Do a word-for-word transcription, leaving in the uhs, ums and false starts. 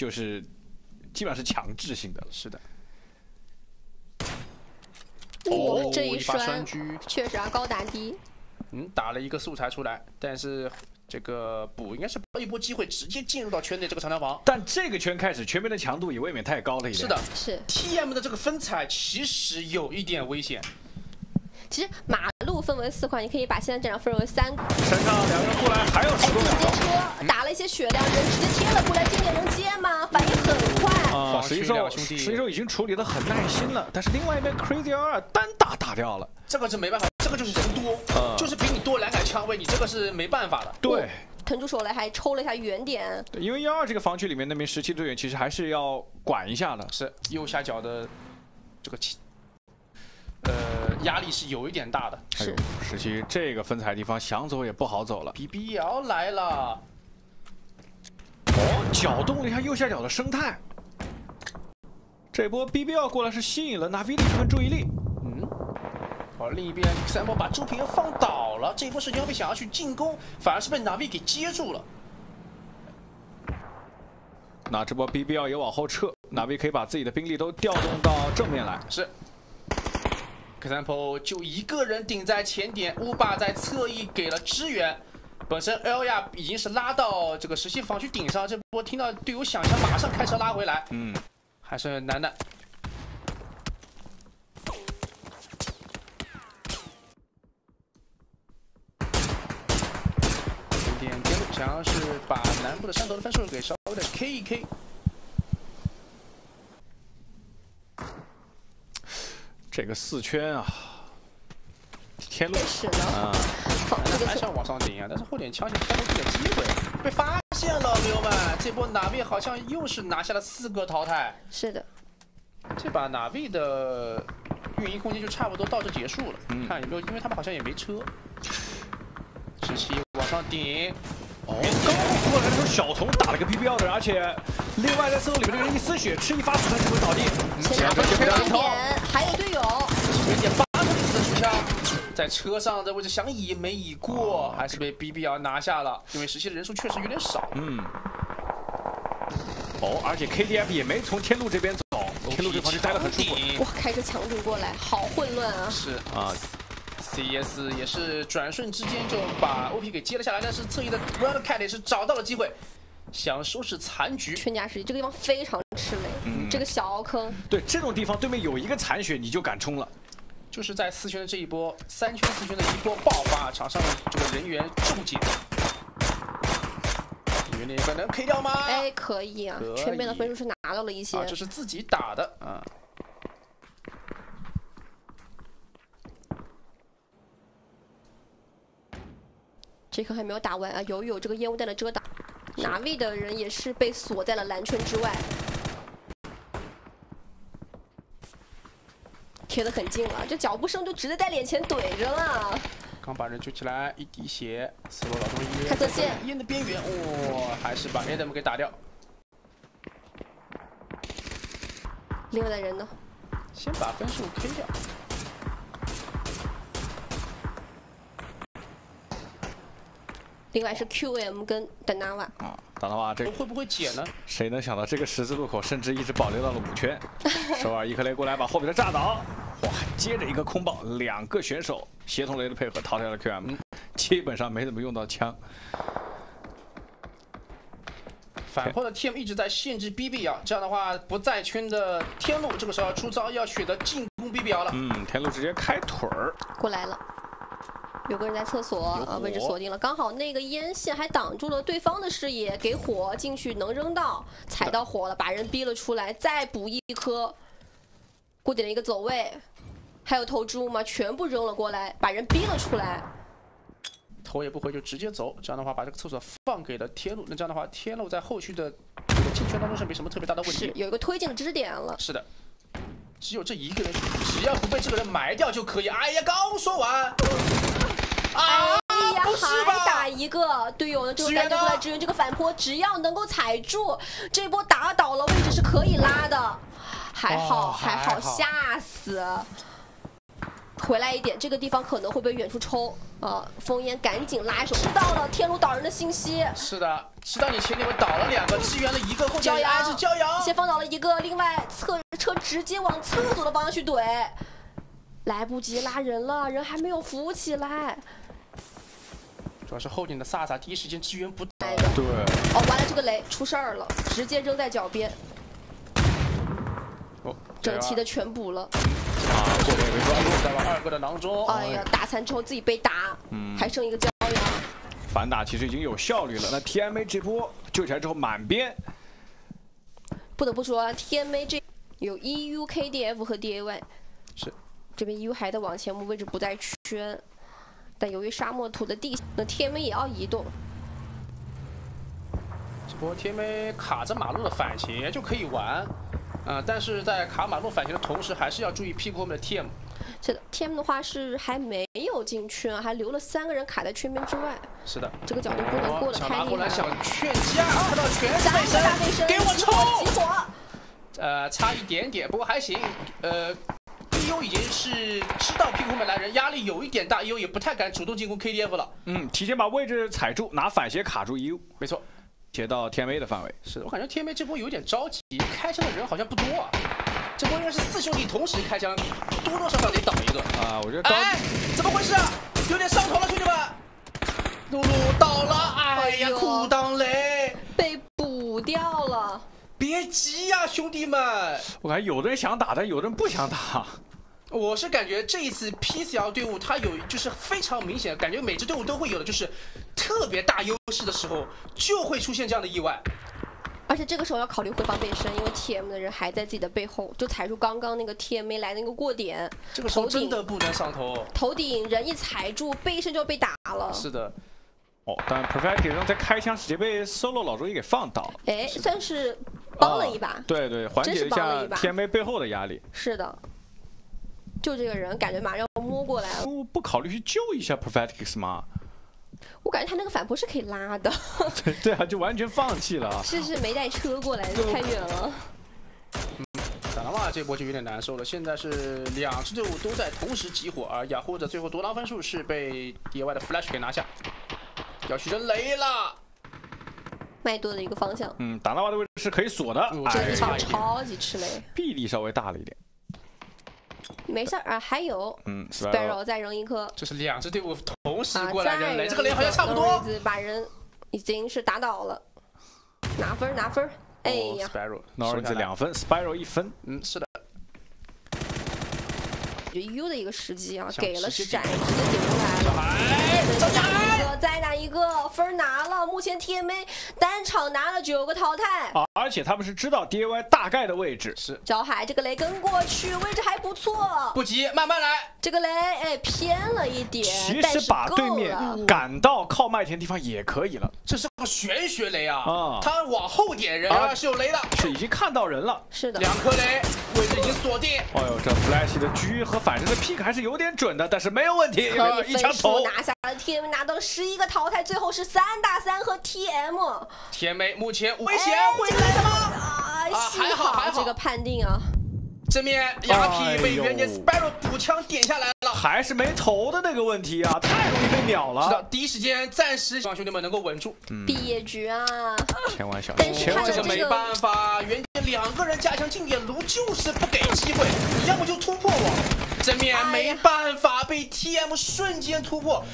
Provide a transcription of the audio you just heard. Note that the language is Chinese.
就是基本上是强制性的了。是的。哦，这一栓确实啊，高打低。嗯，打了一个素材出来，但是这个补应该是不到一波机会，直接进入到圈内这个长条房。但这个圈开始全面的强度也未免太高了一点。是的，是。T M 的这个分采其实有一点危险。 其实马路分为四块，你可以把现在这场分为三块。身上两个人过来，还有十多秒。直接车打了一些血量，人直接贴了过来，经典能接吗？反应很快。啊，水手水手已经处理的很耐心了，但是另外一边 Crazy 二单打打掉了，这个是没办法，这个就是人多，嗯、就是比你多两杆枪位，你这个是没办法的。对，腾出手来还抽了一下远点。对，因为幺二这个防区里面那名十七队员其实还是要管一下的，是右下角的这个七。 呃，压力是有一点大的。是，十七这个分采地方想走也不好走了。B B L 来了，哦，搅动了一下右下角的生态。这波 B B L 过来是吸引了 Navi 的一份注意力。嗯，而另一边三波把周平放倒了，这一波时间被想要去进攻，反而是被 Navi 给接住了。那这波 B B L 也往后撤 ，Navi 可以把自己的兵力都调动到正面来。是。 Example 就一个人顶在前点 ，Uba 在侧翼给了支援。本身 Elia 已经是拉到这个十七防区顶上，这波听到队友响枪，马上开车拉回来。嗯，还是楠楠。有点颠覆墙是把南部的山头的分数给稍微的 K 一 K。 这个四圈啊，天路啊，还想往上顶啊，但是后点枪也看到这个机会，被发现了，朋友们，这波哪位好像又是拿下了四个淘汰。是的，这把哪位的运营空间就差不多到这结束了，嗯、看有没有，因为他们好像也没车。十七往上顶，哦，刚过来的时候小童打了个 B B L 的，而且另外在厕所里面这个人一丝血，吃一发死他就会倒地，前两分点。 还有队友，有点发动自己的出枪，在车上的位置想倚没倚过，还是被 B B L 拿下了，因为十七的人数确实有点少。嗯。哦，而且 K D F 也没从天路这边走，天路这旁就待得很舒服。哇，开车强堵过来，好混乱啊！是啊 ，C S 也是转瞬之间就把 O P 给接了下来，但是侧翼的 Red Cat 也是找到了机会。 想收拾残局，全家实力这个地方非常吃雷，嗯、这个小凹坑。对这种地方，对面有一个残血，你就敢冲了。就是在四圈的这一波，三圈四圈的一波爆发，场上的这个人员注解。你们那边能 K 掉吗？哎，可以啊，以全面的分数是拿到了一些。啊，这是自己打的啊。这颗还没有打完啊，有有这个烟雾弹的遮挡。 哪位的人也是被锁在了蓝圈之外，贴得很近了，这脚步声就直接在脸前怼着了。刚把人揪起来，一滴血，死落老中医。看侧线，烟的边缘，哦，还是把 Adam 给打掉。另外的人呢？先把分数 K 掉。 另外是 Q M 跟 dana 啊 ，dana 这会不会解呢？谁能想到这个十字路口甚至一直保留到了五圈？首尔一颗雷过来把后面的炸倒，哇！接着一个空爆，两个选手协同雷的配合淘汰了 Q M， 基本上没怎么用到枪。反炮的 T M 一直在限制 B B L， 这样的话不在圈的天路这个时候要出招，要选择进攻 B B L 了。嗯，天路直接开腿儿过来了。 有个人在厕所啊，位置锁定了，刚好那个烟线还挡住了对方的视野，给火进去能扔到，踩到火了，把人逼了出来，再补一颗，固定了一个走位，还有投掷物吗？全部扔了过来，把人逼了出来，头也不回就直接走，这样的话把这个厕所放给了天路，那这样的话天路在后续的这个进圈当中是没什么特别大的问题，有一个推进的支点了，是的。 只有这一个人，只要不被这个人埋掉就可以。哎呀，刚说完，啊，哎呀，不是吧？还打一个队友呢，这个单独过来支援，这个反坡只要能够踩住，这波打倒了位置是可以拉的。还好，哦、还好，还好吓死！回来一点，这个地方可能会被远处抽啊！烽烟赶紧拉手，知道了天炉倒人的信息。是的，知道你前面倒了两个，支援了一个，后面挨着骄阳，先放倒了一个，另外侧车直接往厕所的方向去怼，来不及拉人了，人还没有扶起来。 主要是后点的萨萨第一时间支援不到，对。哦，完了，这个雷出事儿了，直接扔在脚边。哦，整齐的全补了。啊，这边没抓住，再把二哥的囊中。哎呀，打残之后自己被打，嗯，还剩一个骄阳。反打其实已经有效率了。那 T M A 这波救起来之后满编，不得不说 T M A 这有 E U、K D F 和 D A Y， 是这边 E U 还在往前，我们位置不在圈。 但由于沙漠土的地形，那 T M A 也要移动。这波 T M A 卡着马路的反斜就可以玩，嗯、呃，但是在卡马路反斜的同时，还是要注意屁股后面的 T M。是的 ，T M 的话是还没有进圈，还留了三个人卡在圈边之外。是的，这个角度不能过得太厉害了。小拿过来想劝架，看到全是背身，给我冲！起火！呃，差一点点，不过还行，呃。 E U 已经是知道屁股后面来人，压力有一点大 ，E U 也不太敢主动进攻 K D F 了。嗯，提前把位置踩住，拿反斜卡住 E U。没错，切到 T M A 的范围。是我感觉 T M A 这波有点着急，开枪的人好像不多啊。这波应该是四兄弟同时开枪，多多少少得倒一个啊。我觉得着急。哎，怎么回事啊？有点上头了，兄弟们。露露倒了，哎呀，裤裆雷被补掉了。别急呀、啊，兄弟们。我感觉有的人想打，但有的人不想打。 我是感觉这一次 P C L 队伍，它有就是非常明显，感觉每支队伍都会有的，就是特别大优势的时候就会出现这样的意外。而且这个时候要考虑回防背身，因为 T M 的人还在自己的背后，就踩住刚刚那个 T M A 来的那个过点。这个时候真的不能上头。头顶人一踩住，背身就被打了。是的。哦，但 Prophetix 在开枪直接被 Solo 老周也给放倒。哎，是算是帮了一把。哦、对对，缓解一下 T M A 背后的压力。是的。 就这个人感觉马上要摸过来了，不不考虑去救一下 Prophetix 吗？我感觉他那个反扑是可以拉的。对对啊，就完全放弃了。是是没带车过来，太远了。嗯，打拉瓦这波就有点难受了。现在是两支队伍都在同时集火，而雅虎的最后夺狼分数是被 D A Y 的 Flash 给拿下，要去扔雷了。 麦多的一个方向。嗯，打拉瓦的位置是可以锁的，这个地方超级吃雷，臂力稍微大了一点。 没事啊，还有，嗯 ，Spiral 再扔一颗，这是两支队伍同时过来扔雷，这个雷好像差不多，把人已经是打倒了，拿分拿分，哎呀 ，Spiral， Norris 两分 ，Spiral 一分，嗯，是的，就 U 的一个时机啊，给了闪，直接顶出来了，再拿一个分拿了，目前 T M A 单场拿了九个淘汰。 而且他们是知道 D A Y 大概的位置，是小海这个雷跟过去，位置还不错，不急，慢慢来。这个雷哎偏了一点，其实把对面赶到靠麦田地方也可以了。这是个玄学雷啊，啊，他往后点人啊是有雷的，是已经看到人了，是的，两颗雷位置已经锁定。哎呦，这 Flash 的狙和反身的 pick 还是有点准的，但是没有问题，一枪头拿下了 T M A 拿到了十一个淘汰，最后是三打三和 T M。T M A 目前危险会来。 啊，还好还好，这个判定啊！这面雅痞被人家 Spiral 补枪点下来了，还是没头的那个问题啊，太容易被秒了。是的，第一时间暂时希望兄弟们能够稳住。毕业局啊，千万小心！千万这个没办法，原先两个人加强近点炉就是不给机会，你要么就突破我。这面没办法被 T M 瞬间突破，